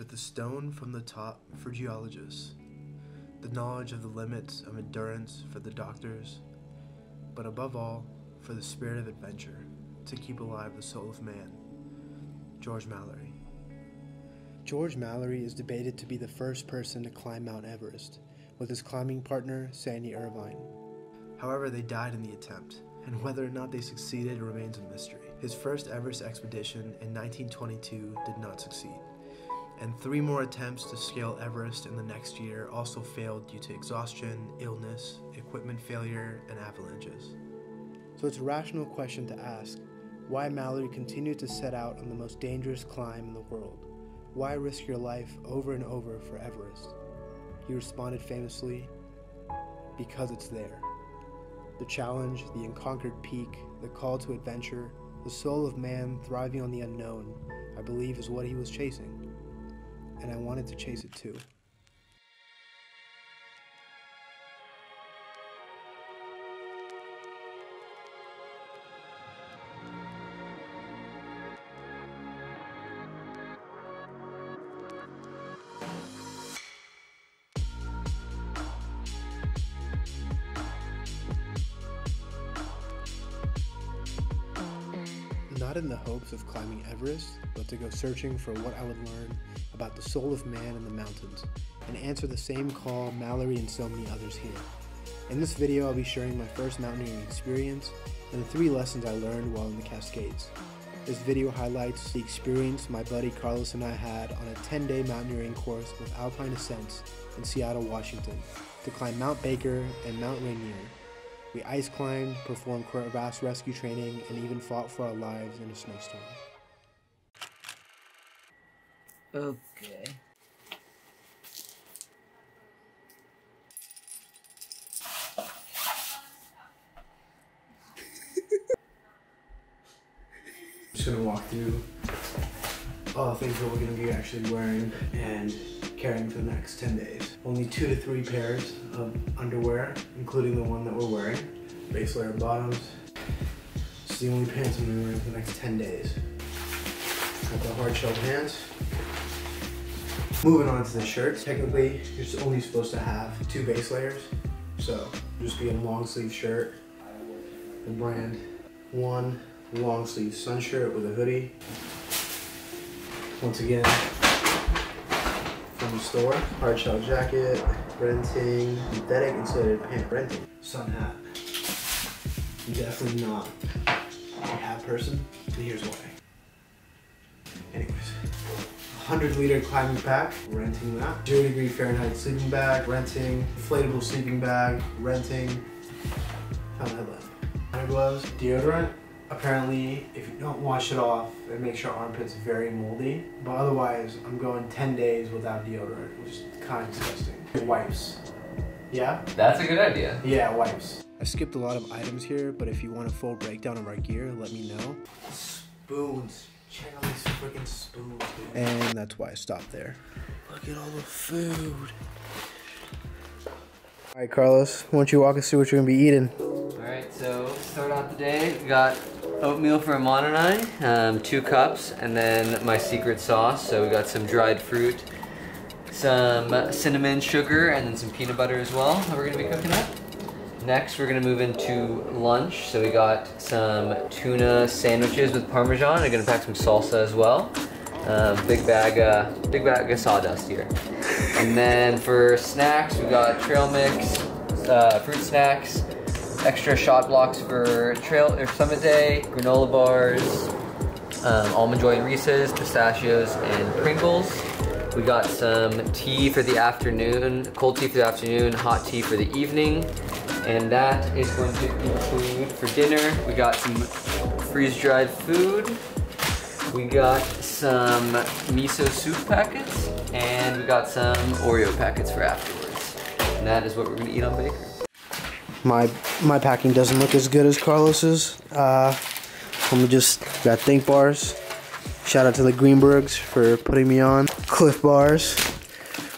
for the stone from the top for geologists, the knowledge of the limits of endurance for the doctors, but above all, for the spirit of adventure, to keep alive the soul of man. George Mallory. George Mallory is debated to be the first person to climb Mount Everest, with his climbing partner, Sandy Irvine. However, they died in the attempt, and whether or not they succeeded remains a mystery. His first Everest expedition in 1922 did not succeed, and three more attempts to scale Everest in the next year also failed due to exhaustion, illness, equipment failure, and avalanches. So it's a rational question to ask, why Mallory continued to set out on the most dangerous climb in the world? Why risk your life over and over for Everest? He responded famously, because it's there. The challenge, the unconquered peak, the call to adventure, the soul of man thriving on the unknown, I believe is what he was chasing. And I wanted to chase it too. Not in the hopes of climbing Everest, but to go searching for what I would learn about the soul of man in the mountains, and answer the same call Mallory and so many others hear. In this video, I'll be sharing my first mountaineering experience and the three lessons I learned while in the Cascades. This video highlights the experience my buddy Carlos and I had on a 10-day mountaineering course with Alpine Ascents in Seattle, Washington, to climb Mount Baker and Mount Rainier. We ice climbed, performed crevasse rescue training, and even fought for our lives in a snowstorm. Okay. I'm just gonna walk through all the things that we're gonna be actually wearing and carrying for the next 10 days. Only 2 to 3 pairs of underwear, including the one that we're wearing. Base layer bottoms. It's the only pants I'm gonna wear for the next 10 days. Got the hard shell pants. Moving on to the shirts. Technically, you're only supposed to have 2 base layers. So, just be a long sleeve shirt, the brand. One long sleeve sun shirt with a hoodie. Once again, from the store, hard shell jacket, renting, synthetic insulated pant, renting, sun hat. I'm definitely not a hat person, and here's why. Anyways, 100-liter climbing pack, renting that. 0°F sleeping bag, renting. Inflatable sleeping bag, renting. Found that left. Hunter gloves, deodorant. Apparently, if you don't wash it off, it makes your armpits very moldy. But otherwise, I'm going 10 days without deodorant, which is kind of disgusting. Wipes. Yeah? That's a good idea. Yeah, wipes. I skipped a lot of items here, but if you want a full breakdown of our gear, let me know. Spoons. Check out these freaking spoons, dude. And that's why I stopped there. Look at all the food. All right, Carlos, why don't you walk us through what you're going to be eating? All right, so start out the day, we got oatmeal for Amon and I, 2 cups, and then my secret sauce. So we got some dried fruit, some cinnamon sugar, and then some peanut butter as well that we're gonna be cooking up. Next, we're gonna move into lunch. So we got some tuna sandwiches with Parmesan. I'm gonna pack some salsa as well. Big bag of sawdust here. And then for snacks, we got trail mix, fruit snacks, extra shot blocks for trail or summit day, granola bars, Almond Joy and Reese's, pistachios, and Pringles. We got some tea for the afternoon, cold tea for the afternoon, hot tea for the evening, and that is going to include for dinner. We got some freeze-dried food. We got some miso soup packets, and we got some Oreo packets for afterwards. And that is what we're gonna eat on Baker. My packing doesn't look as good as Carlos's. Let me just got Think Bars. Shout out to the Greenbergs for putting me on. Cliff Bars,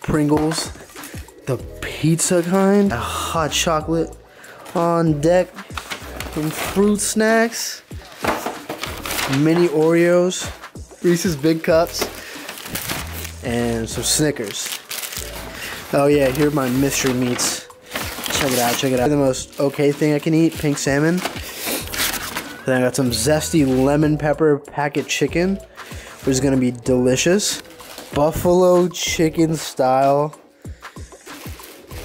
Pringles, the pizza kind, a hot chocolate on deck, some fruit snacks, mini Oreos, Reese's Big Cups, and some Snickers. Oh yeah, here are my mystery meats. Check it out, check it out. The most okay thing I can eat, pink salmon. Then I got some zesty lemon pepper packet chicken, which is gonna be delicious. Buffalo chicken style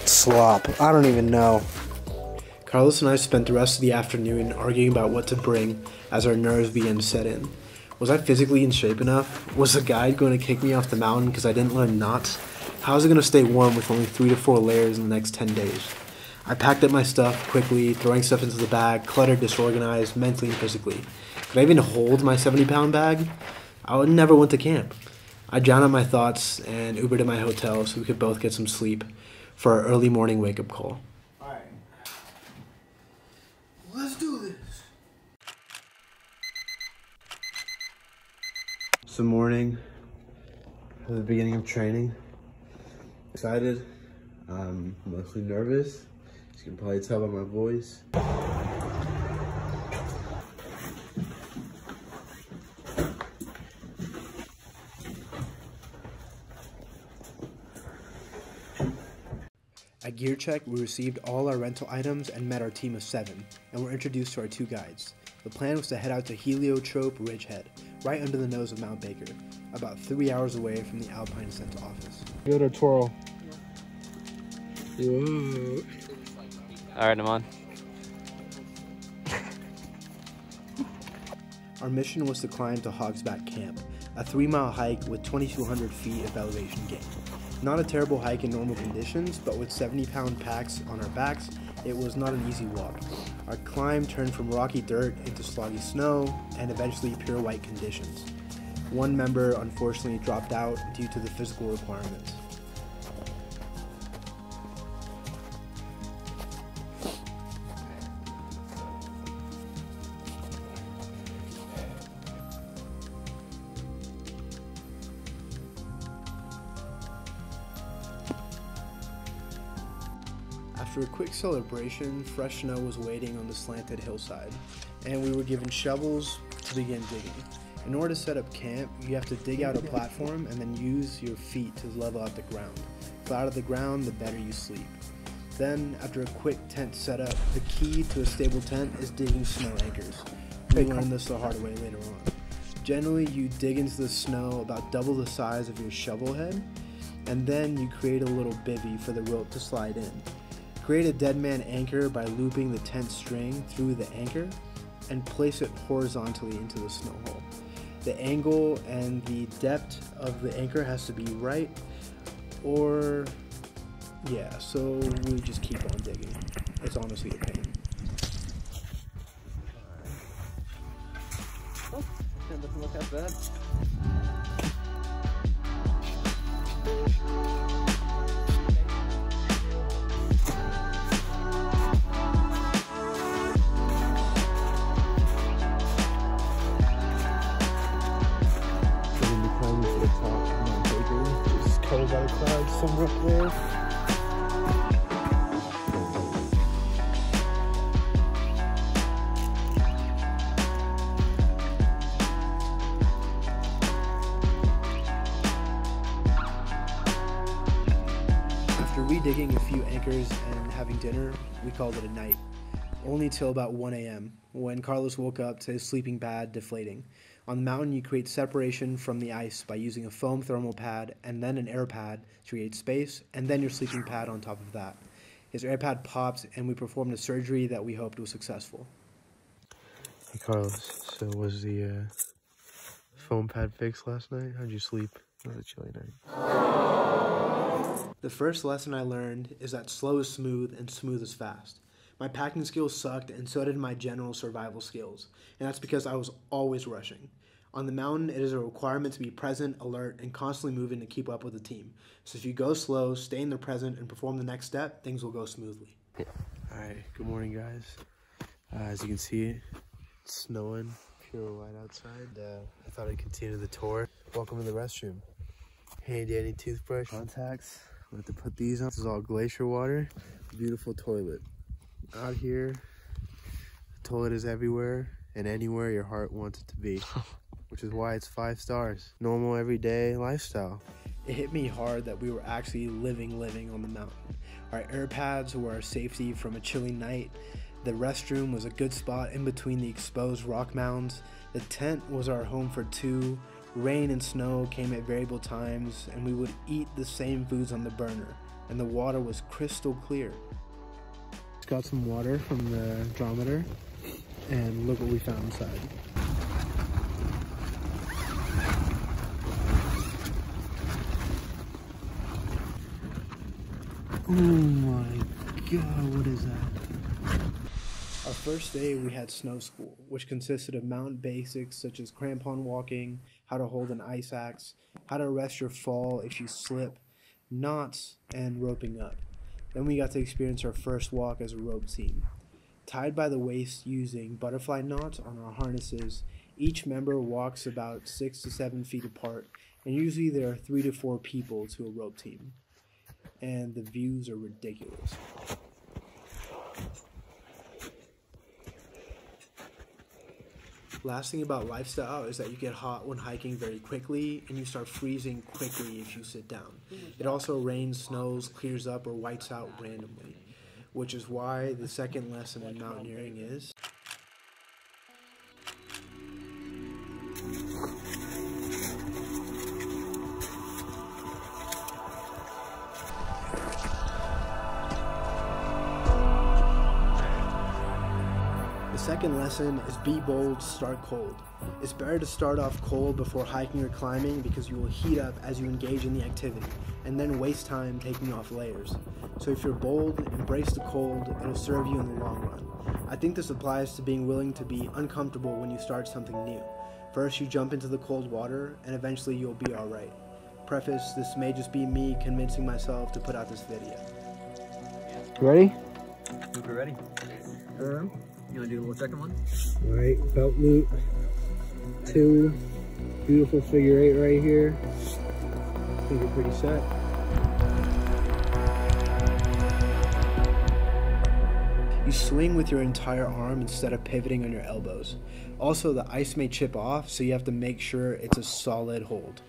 slop. I don't even know. Carlos and I spent the rest of the afternoon arguing about what to bring as our nerves began to set in. Was I physically in shape enough? Was the guide going to kick me off the mountain because I didn't learn knots? How is it going to stay warm with only 3 to 4 layers in the next 10 days? I packed up my stuff quickly, throwing stuff into the bag, cluttered, disorganized, mentally and physically. Could I even hold my 70-pound bag? I would never went to camp. I drowned out my thoughts and Ubered to my hotel so we could both get some sleep for our early morning wake-up call. All right. Let's do this. It's the morning of the beginning of training. Excited. I'm mostly nervous. As you can probably tell by my voice. At gear check, we received all our rental items and met our team of 7, and were introduced to our 2 guides. The plan was to head out to Heliotrope Ridgehead, right under the nose of Mount Baker, about 3 hours away from the Alpine Ascents office. Go to Toro. Whoa. All right, I'm on. Our mission was to climb to Hogsback Camp, a 3-mile hike with 2,200 feet of elevation gain. Not a terrible hike in normal conditions, but with 70-pound packs on our backs, it was not an easy walk. Our climb turned from rocky dirt into sloggy snow and eventually pure white conditions. One member unfortunately dropped out due to the physical requirements. After a quick celebration, fresh snow was waiting on the slanted hillside, and we were given shovels to begin digging. In order to set up camp, you have to dig out a platform and then use your feet to level out the ground. The louder the ground, the better you sleep. Then, after a quick tent setup, the key to a stable tent is digging snow anchors. We learned this the hard way later on. Generally, you dig into the snow about double the size of your shovel head, and then you create a little bivvy for the rope to slide in. Create a dead man anchor by looping the tent string through the anchor and place it horizontally into the snow hole. The angle and the depth of the anchor has to be right, or yeah, so we just keep on digging. It's honestly a pain. Oh, doesn't look that bad. Some rip there. After redigging a few anchors and having dinner, we called it a night. Only till about 1 a.m. when Carlos woke up to his sleeping pad deflating. On the mountain, you create separation from the ice by using a foam thermal pad and then an air pad to create space, and then your sleeping pad on top of that. His air pad popped, and we performed a surgery that we hoped was successful. Hey Carlos, so was the foam pad fixed last night? How'd you sleep? It was a chilly night. The first lesson I learned is that slow is smooth and smooth is fast. My packing skills sucked, and so did my general survival skills, and that's because I was always rushing. On the mountain, it is a requirement to be present, alert, and constantly moving to keep up with the team. So if you go slow, stay in the present, and perform the next step, things will go smoothly. All right, good morning, guys. As you can see, it's snowing, pure white outside. I thought I'd continue the tour. Welcome to the restroom. Handy dandy toothbrush, contacts. I'm gonna have to put these on. This is all glacier water. Beautiful toilet. Out here, the toilet is everywhere and anywhere your heart wants it to be, which is why it's 5 stars. Normal everyday lifestyle. It hit me hard that we were actually living on the mountain. Our air pads were our safety from a chilly night. The restroom was a good spot in between the exposed rock mounds. The tent was our home for two. Rain and snow came at variable times, and we would eat the same foods on the burner, and the water was crystal clear. Just got some water from the hydrometer, and look what we found inside. Oh my god, what is that? Our first day we had snow school, which consisted of mountain basics such as crampon walking, how to hold an ice axe, how to arrest your fall if you slip, knots, and roping up. Then we got to experience our first walk as a rope team. Tied by the waist using butterfly knots on our harnesses, each member walks about 6 to 7 feet apart, and usually there are 3 to 4 people to a rope team. And the views are ridiculous. Last thing about lifestyle is that you get hot when hiking very quickly, and you start freezing quickly if you sit down. It also rains, snows, clears up, or whites out randomly, which is why the second lesson in mountaineering is be bold, start cold. It's better to start off cold before hiking or climbing because you will heat up as you engage in the activity and then waste time taking off layers. So if you're bold, embrace the cold, it'll serve you in the long run. I think this applies to being willing to be uncomfortable when you start something new. First you jump into the cold water and eventually you'll be alright. Preface, this may just be me convincing myself to put out this video. Ready? We're ready. You want to do a little second one? Alright, belt loop. 2. Beautiful figure 8 right here. I think we're pretty set. You swing with your entire arm instead of pivoting on your elbows. Also, the ice may chip off, so you have to make sure it's a solid hold.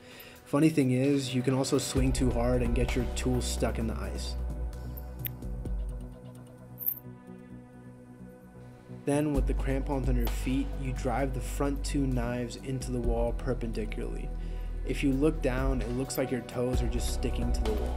Funny thing is, you can also swing too hard and get your tool stuck in the ice. Then, with the crampons on your feet, you drive the front 2 knives into the wall perpendicularly. If you look down, it looks like your toes are just sticking to the wall.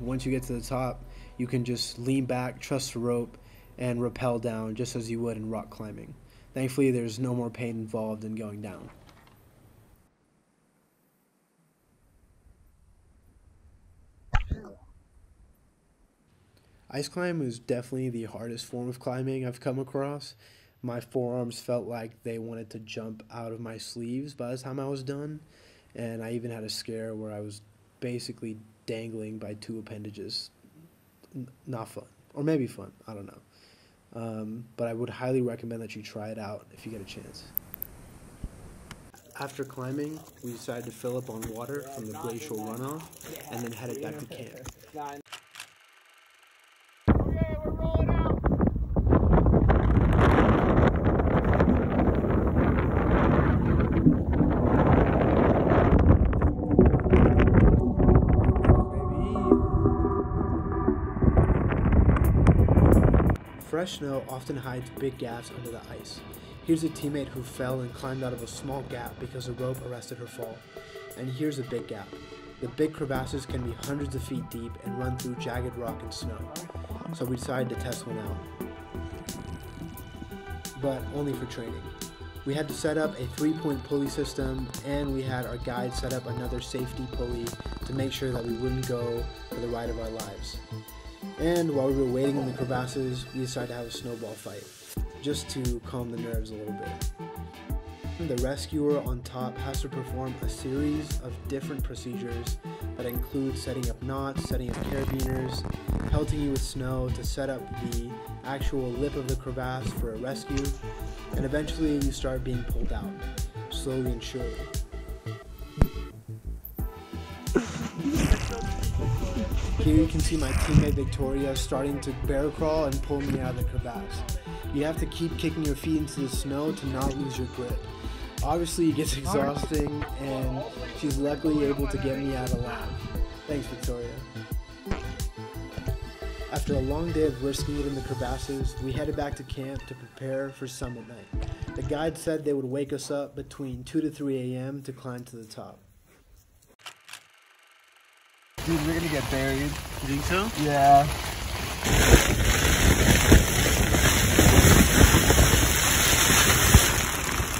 Once you get to the top, you can just lean back, trust the rope, and rappel down just as you would in rock climbing. Thankfully, there's no more pain involved in going down. Ice climb was definitely the hardest form of climbing I've come across. My forearms felt like they wanted to jump out of my sleeves by the time I was done, and I even had a scare where I was basically dangling by 2 appendages. Not fun. Or maybe fun. I don't know. But I would highly recommend that you try it out if you get a chance. After climbing, we decided to fill up on water from the glacial runoff and then headed back to camp. Fresh snow often hides big gaps under the ice. Here's a teammate who fell and climbed out of a small gap because a rope arrested her fall. And here's a big gap. The big crevasses can be hundreds of feet deep and run through jagged rock and snow. So we decided to test one out. But only for training. We had to set up a 3-point pulley system, and we had our guide set up another safety pulley to make sure that we wouldn't go for the ride of our lives. And while we were waiting in the crevasses, we decided to have a snowball fight, just to calm the nerves a little bit. The rescuer on top has to perform a series of different procedures that include setting up knots, setting up carabiners, pelting you with snow to set up the actual lip of the crevasse for a rescue, and eventually you start being pulled out, slowly and surely. Here you can see my teammate Victoria starting to bear crawl and pull me out of the crevasse. You have to keep kicking your feet into the snow to not lose your grip. Obviously it gets exhausting, and she's luckily able to get me out alive. Thanks, Victoria. After a long day of risking it in the crevasses, we headed back to camp to prepare for summit night. The guide said they would wake us up between 2 to 3 a.m. to climb to the top. Dude, we're gonna get buried. You think so? Yeah.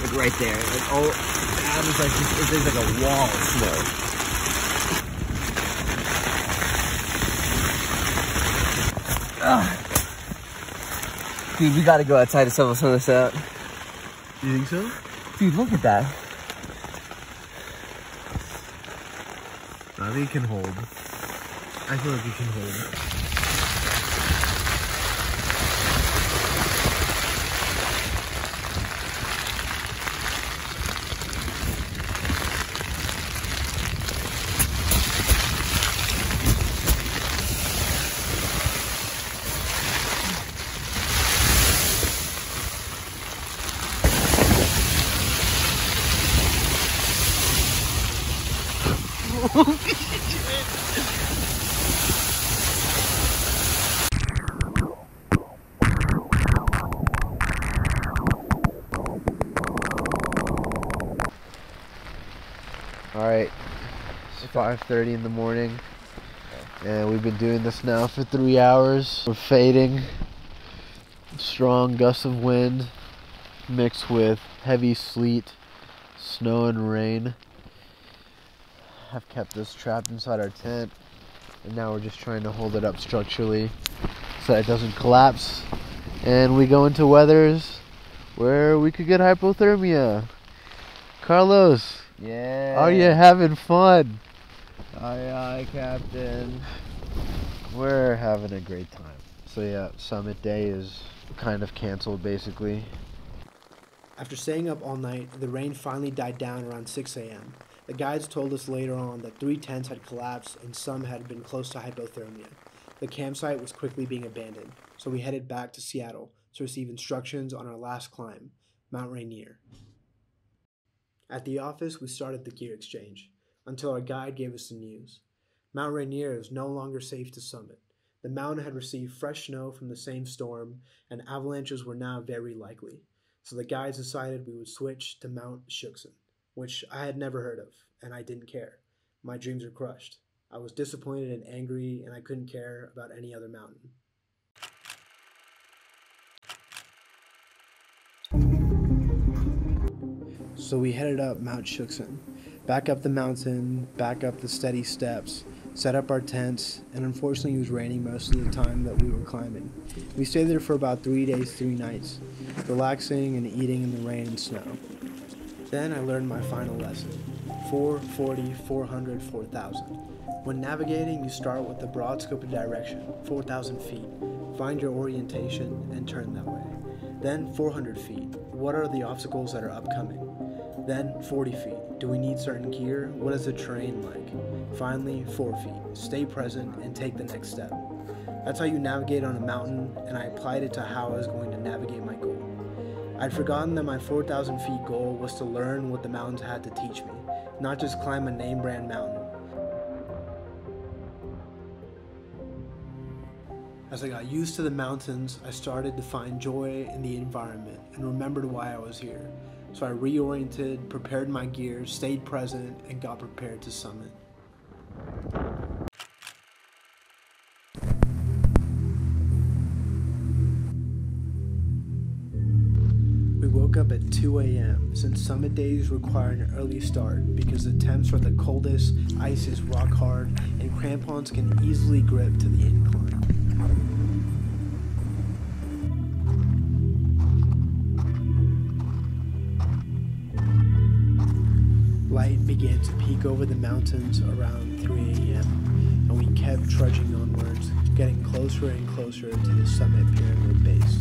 Like right there. Like, oh, I was like, there's like a wall of snow. Ugh. Dude, we gotta go outside to shovel some of this out. You think so? Dude, look at that. I think it can hold. I feel like it can hold. Alright, it's 5:30 in the morning, and we've been doing this now for 3 hours. We're fading, strong gusts of wind mixed with heavy sleet, snow and rain. I've kept this trapped inside our tent, and now we're just trying to hold it up structurally so that it doesn't collapse. And we go into weathers where we could get hypothermia. Carlos! Yeah. Are you having fun? Aye, aye, Captain. We're having a great time. So yeah, summit day is kind of canceled basically. After staying up all night, the rain finally died down around 6 a.m. The guides told us later on that 3 tents had collapsed and some had been close to hypothermia. The campsite was quickly being abandoned, so we headed back to Seattle to receive instructions on our last climb, Mount Rainier. At the office, we started the gear exchange, until our guide gave us the news. Mount Rainier is no longer safe to summit. The mountain had received fresh snow from the same storm, and avalanches were now very likely. So the guides decided we would switch to Mount Shuksan, which I had never heard of, and I didn't care. My dreams were crushed. I was disappointed and angry, and I couldn't care about any other mountain. So we headed up Mount Shuksan, back up the mountain, back up the steady steps, set up our tents, and unfortunately it was raining most of the time that we were climbing. We stayed there for about 3 days, 3 nights, relaxing and eating in the rain and snow. Then I learned my final lesson, 4, 40, 400, 4,000. When navigating, you start with the broad scope of direction, 4,000 feet, find your orientation and turn that way. Then 400 feet, what are the obstacles that are upcoming? Then 40 feet. Do we need certain gear? What is the terrain like? Finally, 4 feet. Stay present and take the next step. That's how you navigate on a mountain, and I applied it to how I was going to navigate my goal. I'd forgotten that my 4,000 feet goal was to learn what the mountains had to teach me, not just climb a name brand mountain. As I got used to the mountains, I started to find joy in the environment and remembered why I was here. So I reoriented, prepared my gear, stayed present, and got prepared to summit. We woke woke up at 2 a.m. since summit days require an early start because the temps are the coldest, ice is rock hard, and crampons can easily grip to the incline. Light began to peak over the mountains around 3 a.m., and we kept trudging onwards, getting closer and closer to the summit pyramid base.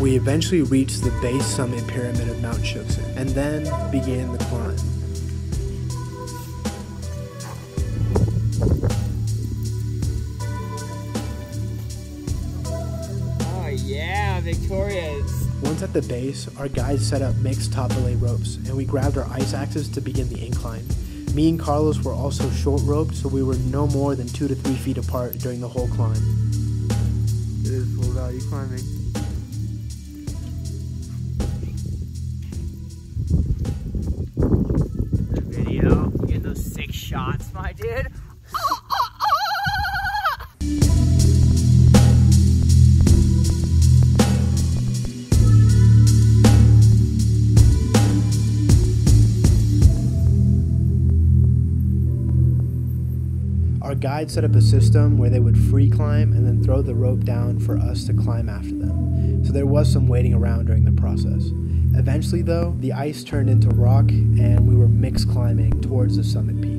We eventually reached the base summit pyramid of Mount Shuksan and then began the climb. Oh yeah, Victoria! Once at the base, our guides set up mixed top belay ropes and we grabbed our ice axes to begin the incline. Me and Carlos were also short roped, so we were no more than 2 to 3 feet apart during the whole climb. It is full value climbing. Shots, my dude. Our guide set up a system where they would free climb and then throw the rope down for us to climb after them. So there was some waiting around during the process. Eventually though, the ice turned into rock and we were mixed climbing towards the summit peak.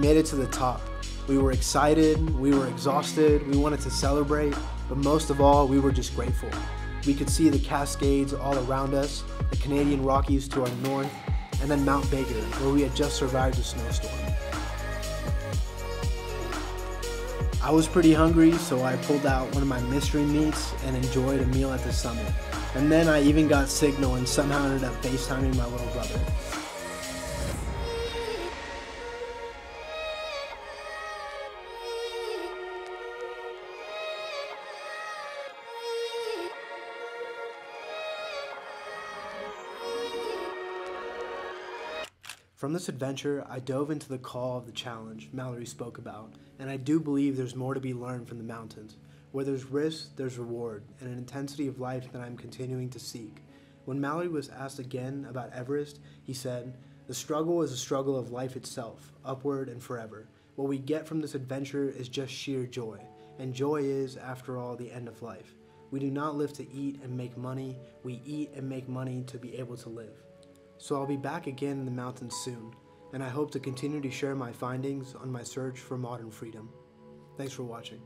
Made it to the top. We were excited, we were exhausted, we wanted to celebrate, but most of all, we were just grateful. We could see the Cascades all around us, the Canadian Rockies to our north, and then Mount Baker, where we had just survived a snowstorm. I was pretty hungry, so I pulled out one of my mystery meats and enjoyed a meal at the summit. And then I even got signal and somehow ended up FaceTiming my little brother. From this adventure, I dove into the call of the challenge Mallory spoke about, and I do believe there's more to be learned from the mountains. Where there's risk, there's reward, and an intensity of life that I'm continuing to seek. When Mallory was asked again about Everest, he said, "The struggle is a struggle of life itself, upward and forever. What we get from this adventure is just sheer joy, and joy is, after all, the end of life. We do not live to eat and make money, we eat and make money to be able to live." So I'll be back again in the mountains soon, and I hope to continue to share my findings on my search for modern freedom. Thanks for watching.